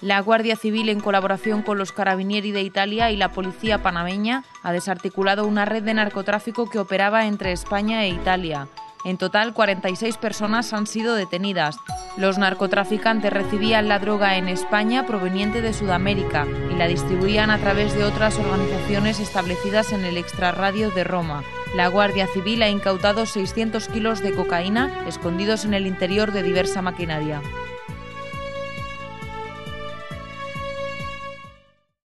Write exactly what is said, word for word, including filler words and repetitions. La Guardia Civil, en colaboración con los Carabinieri de Italia y la Policía Panameña, ha desarticulado una red de narcotráfico que operaba entre España e Italia. En total, cuarenta y seis personas han sido detenidas. Los narcotraficantes recibían la droga en España proveniente de Sudamérica y la distribuían a través de otras organizaciones establecidas en el extrarradio de Roma. La Guardia Civil ha incautado seiscientos kilos de cocaína escondidos en el interior de diversa maquinaria.